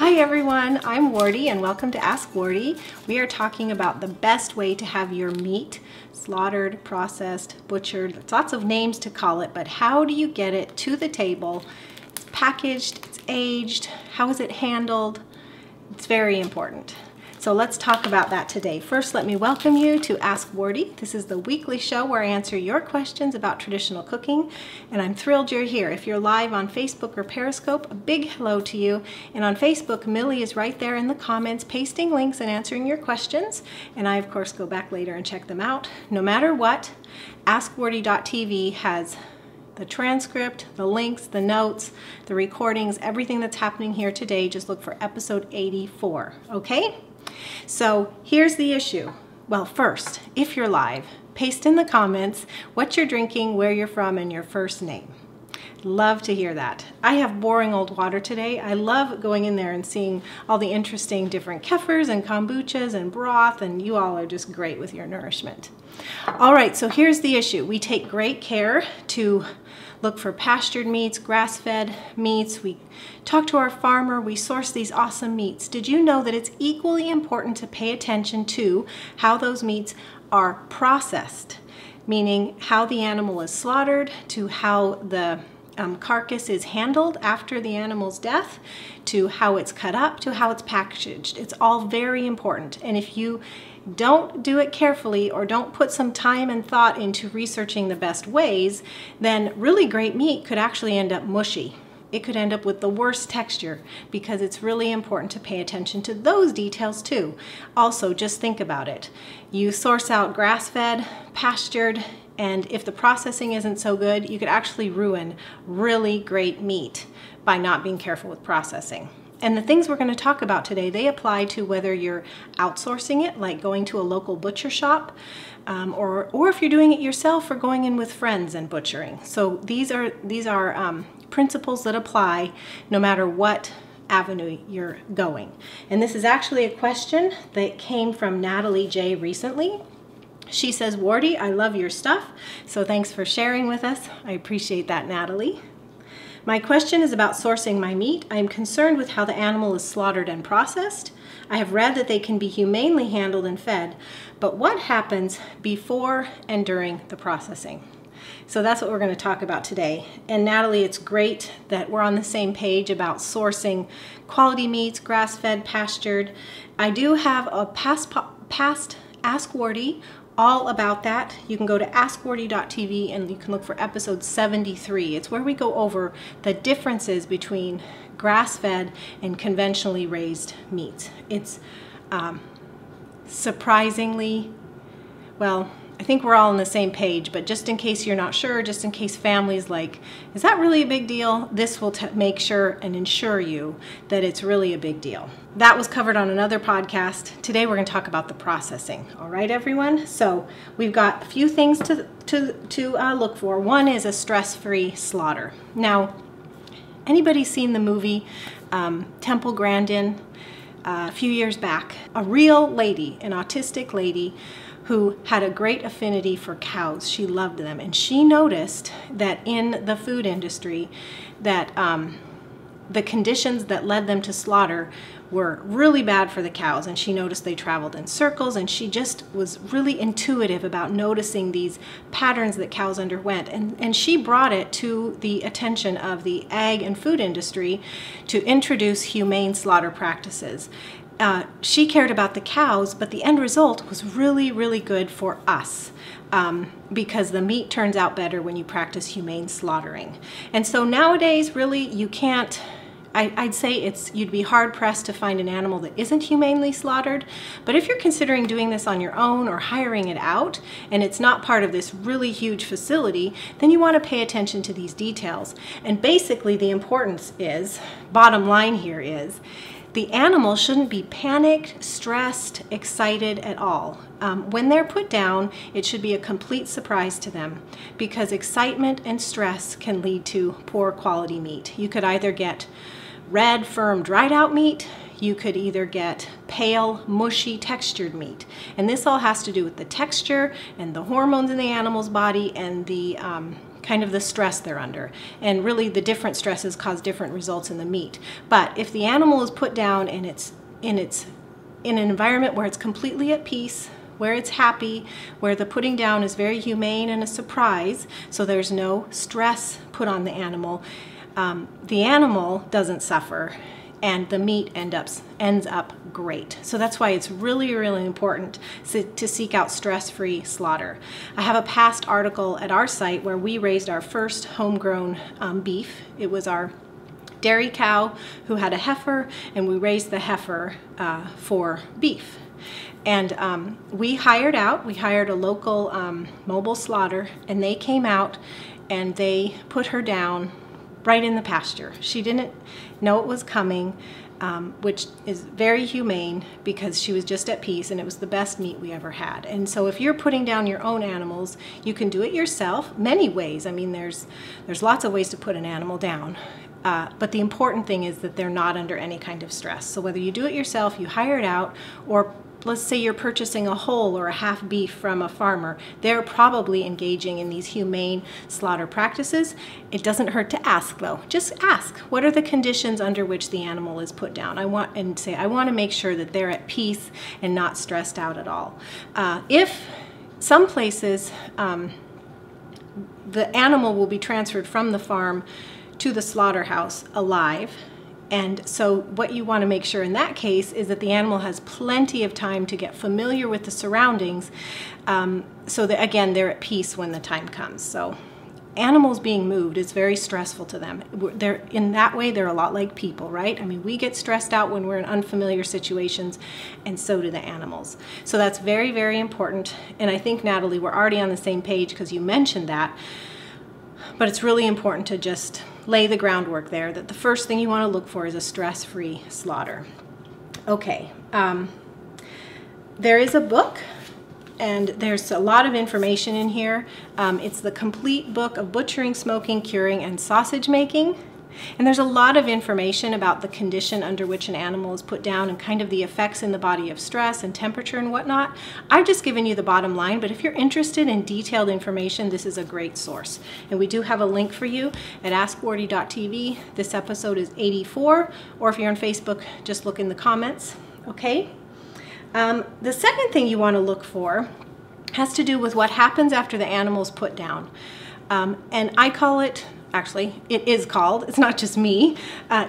Hi everyone, I'm Wardee and welcome to Ask Wardee. We are talking about the best way to have your meat slaughtered, processed, butchered. There's lots of names to call it, but how do you get it to the table? It's packaged, it's aged, how is it handled? It's very important. So let's talk about that today. First, let me welcome you to Ask Wardee. This is the weekly show where I answer your questions about traditional cooking, and I'm thrilled you're here. If you're live on Facebook or Periscope, a big hello to you. And on Facebook, Millie is right there in the comments, pasting links and answering your questions. And I, of course, go back later and check them out. No matter what, AskWardee.tv has the transcript, the links, the notes, the recordings, everything that's happening here today. Just look for episode 84, okay? So here's the issue. Well, first, if you're live, paste in the comments what you're drinking, where you're from, and your first name. Love to hear that. I have boring old water today. I love going in there and seeing all the interesting different kefirs and kombuchas and broth, and you all are just great with your nourishment. All right, so here's the issue. We take great care to look for pastured meats, grass-fed meats. We talk to our farmer. We source these awesome meats. Did you know that it's equally important to pay attention to how those meats are processed, meaning how the animal is slaughtered, to how the carcass is handled after the animal's death, to how it's cut up, to how it's packaged. It's all very important. And if you don't do it carefully or don't put some time and thought into researching the best ways, then really great meat could actually end up mushy. It could end up with the worst texture because it's really important to pay attention to those details too. Also, just think about it. You source out grass-fed, pastured, and if the processing isn't so good, you could actually ruin really great meat by not being careful with processing. And the things we're going to talk about today, they apply to whether you're outsourcing it, like going to a local butcher shop, or if you're doing it yourself or going in with friends and butchering. So these are principles that apply no matter what avenue you're going. And this is actually a question that came from Natalie Jay recently. She says, Wardee, I love your stuff, so thanks for sharing with us. I appreciate that, Natalie. My question is about sourcing my meat. I am concerned with how the animal is slaughtered and processed. I have read that they can be humanely handled and fed, but what happens before and during the processing? So that's what we're going to talk about today. And Natalie, it's great that we're on the same page about sourcing quality meats, grass-fed, pastured. I do have a past Ask Wardee all about that. You can go to AskWardee.tv and you can look for episode 73. It's where we go over the differences between grass-fed and conventionally raised meats. It's surprisingly, well, I think we're all on the same page, but just in case you're not sure, just in case families like, is that really a big deal? This will make sure and ensure you that it's really a big deal. That was covered on another podcast. Today we're going to talk about the processing. All right, everyone? So we've got a few things to look for. One is a stress-free slaughter. Now, anybody seen the movie Temple Grandin? A few years back, a real lady, an autistic lady, who had a great affinity for cows. She loved them, and she noticed that in the food industry that the conditions that led them to slaughter were really bad for the cows, and she noticed they traveled in circles, and she just was really intuitive about noticing these patterns that cows underwent, and she brought it to the attention of the ag and food industry to introduce humane slaughter practices. She cared about the cows, but the end result was really, really good for us because the meat turns out better when you practice humane slaughtering. And so nowadays, really, you can't, I'd say you'd be hard-pressed to find an animal that isn't humanely slaughtered, but if you're considering doing this on your own or hiring it out, and it's not part of this really huge facility, then you want to pay attention to these details. And basically, the importance is, bottom line here is, the animal shouldn't be panicked, stressed, excited at all. When they're put down, it should be a complete surprise to them because excitement and stress can lead to poor quality meat. You could either get red, firm, dried out meat, you could either get pale, mushy, textured meat. And this all has to do with the texture and the hormones in the animal's body and the kind of the stress they're under. And really the different stresses cause different results in the meat. But if the animal is put down and it's in an environment where it's completely at peace, where it's happy, where the putting down is very humane and a surprise, so there's no stress put on the animal doesn't suffer, and the meat ends up great. So that's why it's really, really important to seek out stress-free slaughter. I have a past article at our site where we raised our first homegrown beef. It was our dairy cow who had a heifer, and we raised the heifer for beef. And we hired a local mobile slaughter, and they came out and they put her down right in the pasture. She didn't know it was coming, which is very humane because she was just at peace, and it was the best meat we ever had. And so if you're putting down your own animals, you can do it yourself many ways. I mean, there's lots of ways to put an animal down. But the important thing is that they're not under any kind of stress. So whether you do it yourself, you hire it out, or let's say you're purchasing a whole or a half beef from a farmer, they're probably engaging in these humane slaughter practices. It doesn't hurt to ask, though. Just ask, what are the conditions under which the animal is put down? I want to make sure that they're at peace and not stressed out at all. If some places, the animal will be transferred from the farm to the slaughterhouse alive. And so what you want to make sure in that case is that the animal has plenty of time to get familiar with the surroundings, so that, again, they're at peace when the time comes. So animals being moved is very stressful to them. In that way, they're a lot like people, right? I mean, we get stressed out when we're in unfamiliar situations, and so do the animals. So that's very, very important. And I think, Natalie, we're already on the same page because you mentioned that. But it's really important to just lay the groundwork there, that the first thing you want to look for is a stress-free slaughter. Okay, there is a book, and there's a lot of information in here. It's the complete book of butchering, smoking, curing, and sausage making. And there's a lot of information about the condition under which an animal is put down and kind of the effects in the body of stress and temperature and whatnot. I've just given you the bottom line, but if you're interested in detailed information, this is a great source. And we do have a link for you at askwardee.tv. This episode is 84, or if you're on Facebook, just look in the comments, okay? The second thing you want to look for has to do with what happens after the animal's put down. And I call it... Actually, it is called, it's not just me,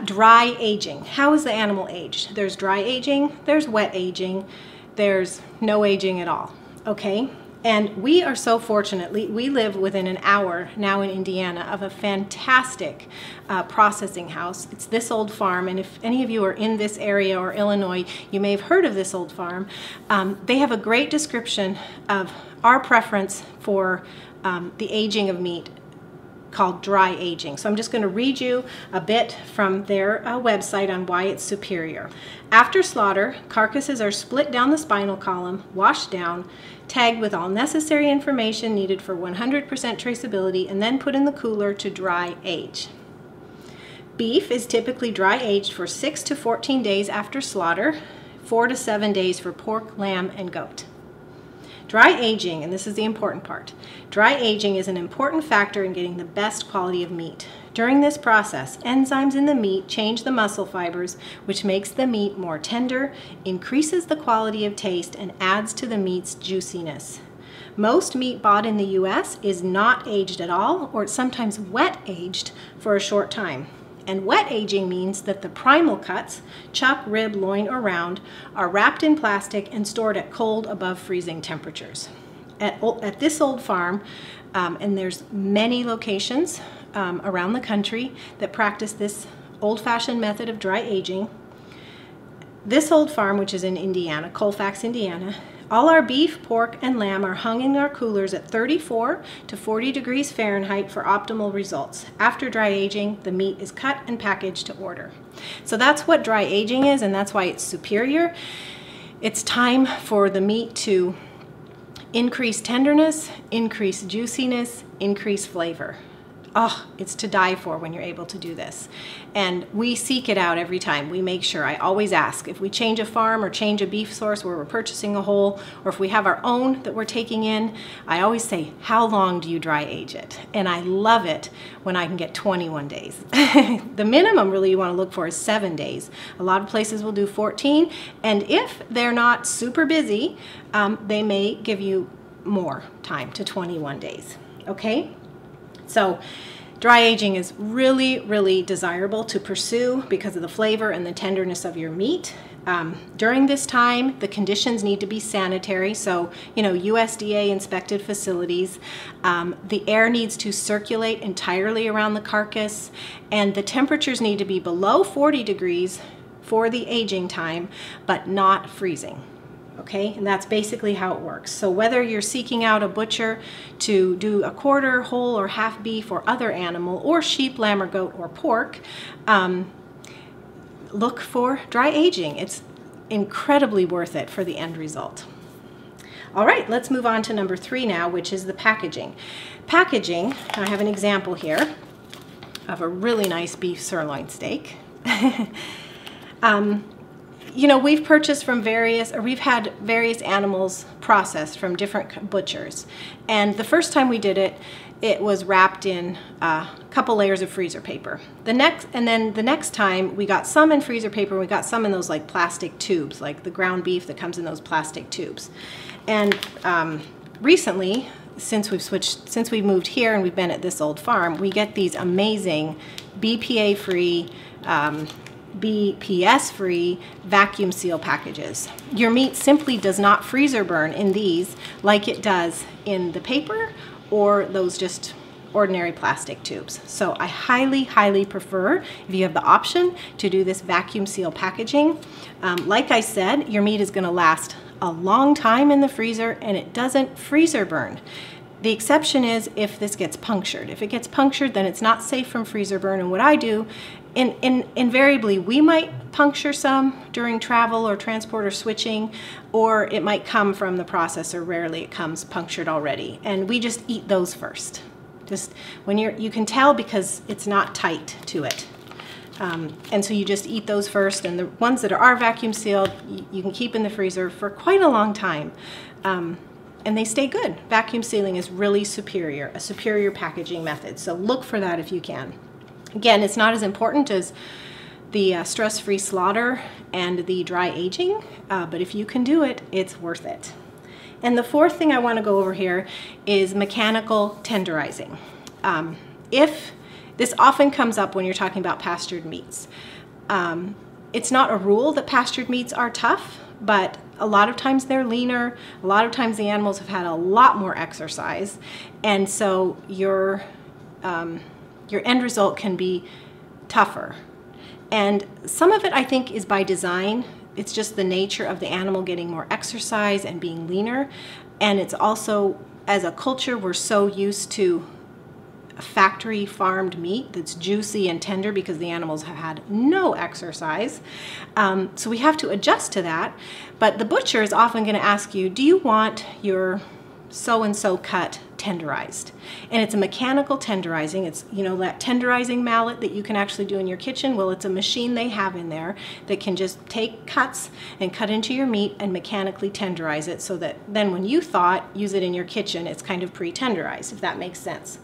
dry aging. How is the animal aged? There's dry aging, there's wet aging, there's no aging at all, okay? And we are so fortunate, we live within an hour now in Indiana of a fantastic processing house. It's This Old Farm, and if any of you are in this area or Illinois, you may have heard of This Old Farm. They have a great description of our preference for the aging of meat, called dry aging. So I'm just going to read you a bit from their website on why it's superior. After slaughter, carcasses are split down the spinal column, washed down, tagged with all necessary information needed for 100% traceability, and then put in the cooler to dry age. Beef is typically dry aged for 6 to 14 days after slaughter, 4 to 7 days for pork, lamb, and goat. Dry aging, and this is the important part, dry aging is an important factor in getting the best quality of meat. During this process, enzymes in the meat change the muscle fibers, which makes the meat more tender, increases the quality of taste, and adds to the meat's juiciness. Most meat bought in the U.S. is not aged at all, or it's sometimes wet aged for a short time. And wet aging means that the primal cuts, chuck, rib, loin, or round, are wrapped in plastic and stored at cold, above freezing temperatures. At This Old Farm, and there's many locations around the country that practice this old-fashioned method of dry aging, This Old Farm, which is in Indiana, Colfax, Indiana, all our beef, pork, and lamb are hung in our coolers at 34 to 40 degrees Fahrenheit for optimal results. After dry aging, the meat is cut and packaged to order. So that's what dry aging is, and that's why it's superior. It's time for the meat to increase tenderness, increase juiciness, increase flavor. Oh, it's to die for when you're able to do this. And we seek it out every time. We make sure, I always ask, if we change a farm or change a beef source where we're purchasing a whole, or if we have our own that we're taking in, I always say, how long do you dry age it? And I love it when I can get 21 days. The minimum really you want to look for is 7 days. A lot of places will do 14. And if they're not super busy, they may give you more time to 21 days, okay? So dry aging is really, really desirable to pursue because of the flavor and the tenderness of your meat. During this time, the conditions need to be sanitary. So, you know, USDA inspected facilities. The air needs to circulate entirely around the carcass, and the temperatures need to be below 40 degrees for the aging time, but not freezing. Okay, and that's basically how it works. So whether you're seeking out a butcher to do a quarter, whole, or half beef or other animal, or sheep, lamb, or goat, or pork, look for dry aging. It's incredibly worth it for the end result. All right, let's move on to number 3 now, which is the packaging. Packaging, I have an example here of a really nice beef sirloin steak. You know, we've purchased from various, or we've had various animals processed from different butchers. And the first time we did it, it was wrapped in a couple layers of freezer paper. The next time we got some in freezer paper, we got some in those like plastic tubes, like the ground beef that comes in those plastic tubes. And recently, since we've moved here and we've been at this old farm, we get these amazing BPA-free, BPS-free vacuum seal packages. Your meat simply does not freezer burn in these like it does in the paper or those just ordinary plastic tubes. So I highly, highly prefer, if you have the option, to do this vacuum seal packaging. Like I said, your meat is going to last a long time in the freezer and it doesn't freezer burn. The exception is if this gets punctured. If it gets punctured, then it's not safe from freezer burn. And what I do, invariably, we might puncture some during travel or transport or switching, or it might come from the processor. Rarely it comes punctured already. And we just eat those first. Just when you can tell because it's not tight to it. And so you just eat those first. And the ones that are vacuum sealed, you can keep in the freezer for quite a long time. And they stay good. Vacuum sealing is really superior, a superior packaging method. So look for that if you can. Again, it's not as important as the stress-free slaughter and the dry aging, but if you can do it, it's worth it. And the fourth thing I want to go over here is mechanical tenderizing. If this often comes up when you're talking about pastured meats. It's not a rule that pastured meats are tough, but a lot of times they're leaner. A lot of times the animals have had a lot more exercise. And so your end result can be tougher. And some of it, I think, is by design. It's just the nature of the animal getting more exercise and being leaner. And it's also, as a culture, we're so used to factory farmed meat that's juicy and tender because the animals have had no exercise. So we have to adjust to that. But the butcher is often going to ask you, do you want your so-and-so cut tenderized? And it's a mechanical tenderizing. It's, you know, that tenderizing mallet that you can actually do in your kitchen. Well, it's a machine they have in there that can just take cuts and cut into your meat and mechanically tenderize it so that then when you use it in your kitchen, it's kind of pre-tenderized, if that makes sense.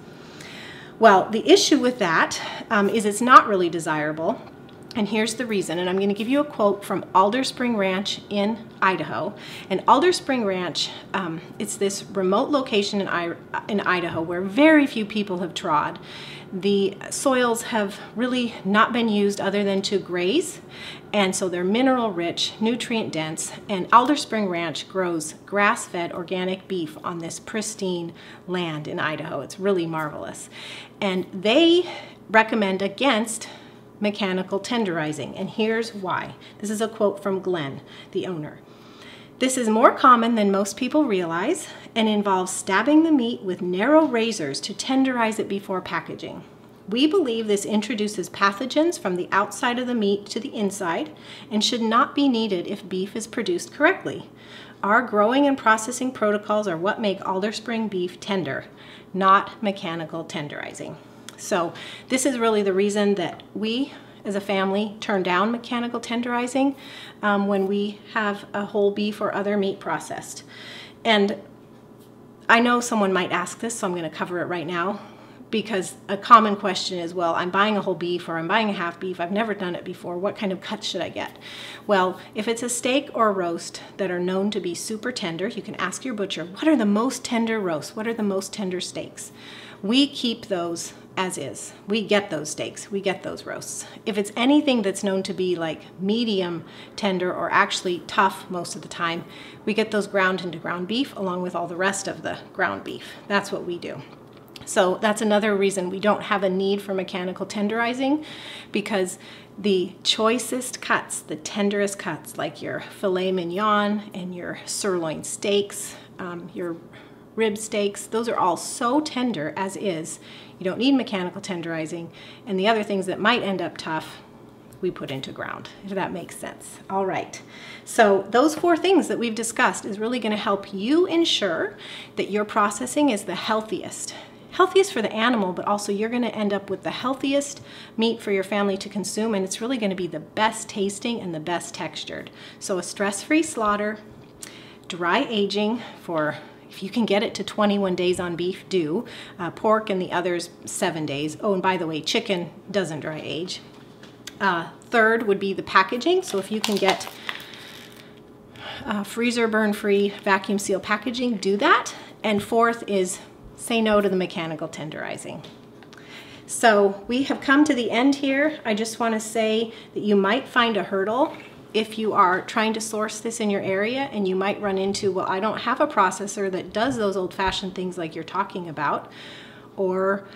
Well, the issue with that is it's not really desirable, and here's the reason. And I'm going to give you a quote from Alderspring Ranch in Idaho. And Alderspring Ranch, it's this remote location in Idaho where very few people have trod. The soils have really not been used other than to graze, and so they're mineral rich, nutrient dense, and Alderspring Ranch grows grass-fed organic beef on this pristine land in Idaho. It's really marvelous. And they recommend against mechanical tenderizing, and here's why. This is a quote from Glenn, the owner. "This is more common than most people realize and involves stabbing the meat with narrow razors to tenderize it before packaging. We believe this introduces pathogens from the outside of the meat to the inside and should not be needed if beef is produced correctly. Our growing and processing protocols are what make Alderspring beef tender, not mechanical tenderizing." So this is really the reason that we as a family turn down mechanical tenderizing when we have a whole beef or other meat processed. And I know someone might ask this, so I'm going to cover it right now, because a common question is, well, I'm buying a whole beef or I'm buying a half beef, I've never done it before, what kind of cut should I get? Well, if it's a steak or a roast that are known to be super tender, you can ask your butcher, what are the most tender roasts? What are the most tender steaks? We keep those as is. We get those steaks, we get those roasts. If it's anything that's known to be like medium tender or actually tough most of the time, we get those ground into ground beef along with all the rest of the ground beef. That's what we do. So that's another reason we don't have a need for mechanical tenderizing, because the choicest cuts, the tenderest cuts, like your filet mignon and your sirloin steaks, your rib steaks, those are all so tender as is, you don't need mechanical tenderizing. And the other things that might end up tough, we put into ground, if that makes sense. All right, so those four things that we've discussed is really going to help you ensure that your processing is the healthiest. Healthiest for the animal, but also you're going to end up with the healthiest meat for your family to consume, and it's really going to be the best tasting and the best textured. So a stress-free slaughter, dry aging for, if you can get it to 21 days on beef, do. Pork and the others, 7 days. Oh, and by the way, chicken doesn't dry age. Third would be the packaging. So if you can get freezer burn-free vacuum seal packaging, do that. And fourth is say no to the mechanical tenderizing. So we have come to the end here. I just want to say that you might find a hurdle if you are trying to source this in your area, and you might run into, well, I don't have a processor that does those old-fashioned things like you're talking about, or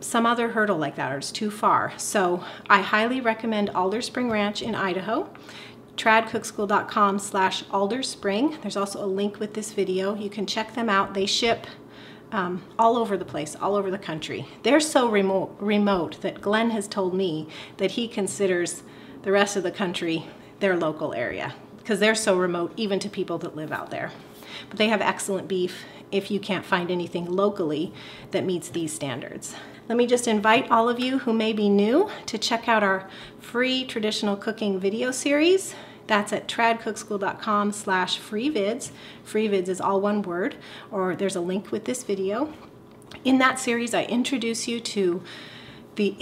some other hurdle like that, or it's too far. So I highly recommend Alderspring Ranch in Idaho. tradcookschool.com/Alderspring. There's also a link with this video. You can check them out. They ship all over the place, all over the country. They're so remote that Glenn has told me that he considers the rest of the country their local area, because they're so remote even to people that live out there. But they have excellent beef if you can't find anything locally that meets these standards. Let me just invite all of you who may be new to check out our free traditional cooking video series. That's at tradcookschool.com/freevids. Freevids is all one word, or there's a link with this video. In that series, I introduce you to the,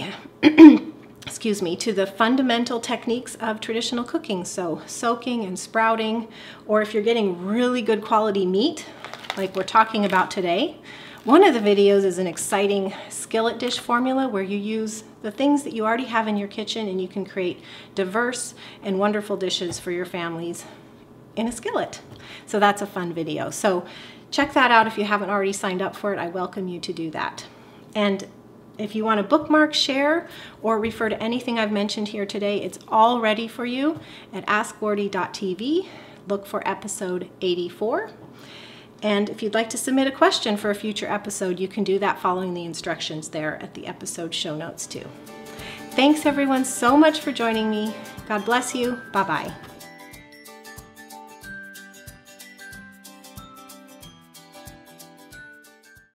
excuse me, to the fundamental techniques of traditional cooking. So soaking and sprouting, or if you're getting really good quality meat, like we're talking about today, one of the videos is an exciting skillet dish formula where you use the things that you already have in your kitchen, and you can create diverse and wonderful dishes for your families in a skillet. So that's a fun video. So check that out if you haven't already signed up for it. I welcome you to do that. And if you want to bookmark, share, or refer to anything I've mentioned here today, it's all ready for you at askwardee.tv. Look for episode 84. And if you'd like to submit a question for a future episode, you can do that following the instructions there at the episode show notes too. Thanks everyone so much for joining me. God bless you. Bye-bye.